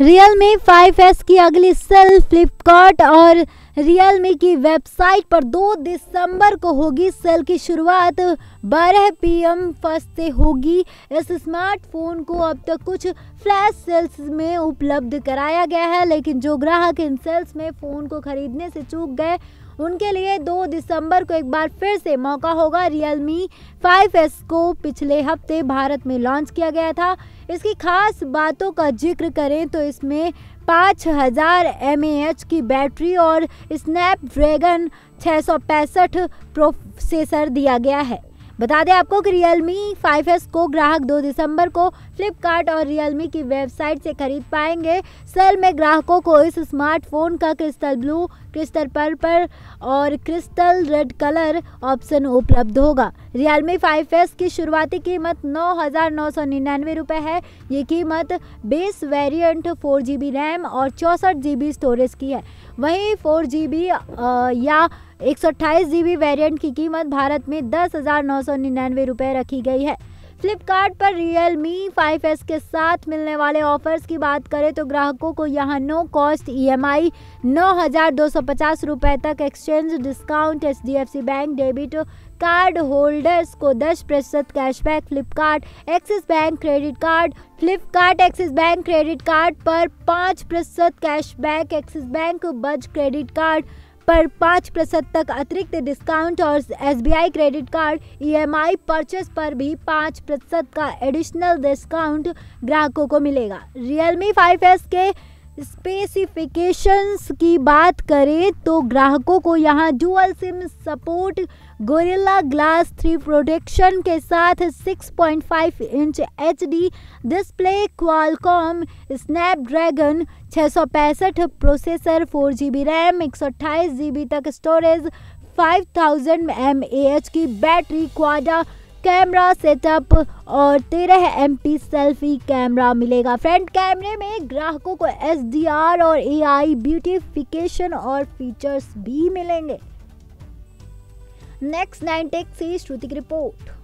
Realme 5s की अगली cell Flipkart और Realme की वेबसाइट पर 2 दिसंबर को होगी। सेल की शुरुआत 12 PM फर्स्ट से होगी। इस स्मार्टफोन को अब तक कुछ फ्लैश सेल्स में उपलब्ध कराया गया है, लेकिन जो ग्राहक इन सेल्स में फ़ोन को खरीदने से चूक गए उनके लिए 2 दिसंबर को एक बार फिर से मौका होगा। Realme 5s को पिछले हफ्ते भारत में लॉन्च किया गया था। इसकी खास बातों का जिक्र करें तो इसमें 5000 mAh की बैटरी और स्नैपड्रैगन 665 प्रोसेसर दिया गया है। बता दें आपको कि Realme 5s को ग्राहक 2 दिसंबर को फ्लिपकार्ट और Realme की वेबसाइट से खरीद पाएंगे। सेल में ग्राहकों को इस स्मार्टफोन का क्रिस्टल ब्लू, क्रिस्टल पर्पल और क्रिस्टल रेड कलर ऑप्शन उपलब्ध होगा। Realme 5s की शुरुआती कीमत 9,999 रुपये है। ये कीमत बेस वेरिएंट 4GB रैम और 64GB स्टोरेज की है। वहीं 4GB या 128GB वेरिएंट की कीमत भारत में 10,999 रुपये रखी गई है। फ्लिपकार्ट पर Realme 5s के साथ मिलने वाले ऑफर्स की बात करें तो ग्राहकों को यहां नो कॉस्ट EMI 9,250 रुपये तक, exchange discount, HDFC bank debit card holders को 10% cashback Flipkart Axis bank credit card, Flipkart Axis bank credit card पर 5% कैशबैक, एक्सिस बैंक बज क्रेडिट कार्ड पर 5% तक अतिरिक्त डिस्काउंट और SBI credit card EMI purchase पर भी 5% का एडिशनल डिस्काउंट ग्राहकों को मिलेगा। Realme 5s के स्पेसिफिकेशंस की बात करें तो ग्राहकों को यहां dual SIM support, Gorilla glass 3 protection के साथ 6.5 inch HD display, Qualcomm Snapdragon 665 processor, 4GB RAM, 128GB तक स्टोरेज, 5000 mAh की बैटरी, क्वाडा कैमरा सेटअप और 13 MP सेल्फी कैमरा मिलेगा। फ्रंट कैमरे में ग्राहकों को SDR और AI ब्यूटिफिकेशन और फीचर्स भी मिलेंगे। नेक्स्ट 9 टेक से श्रुति की रिपोर्ट।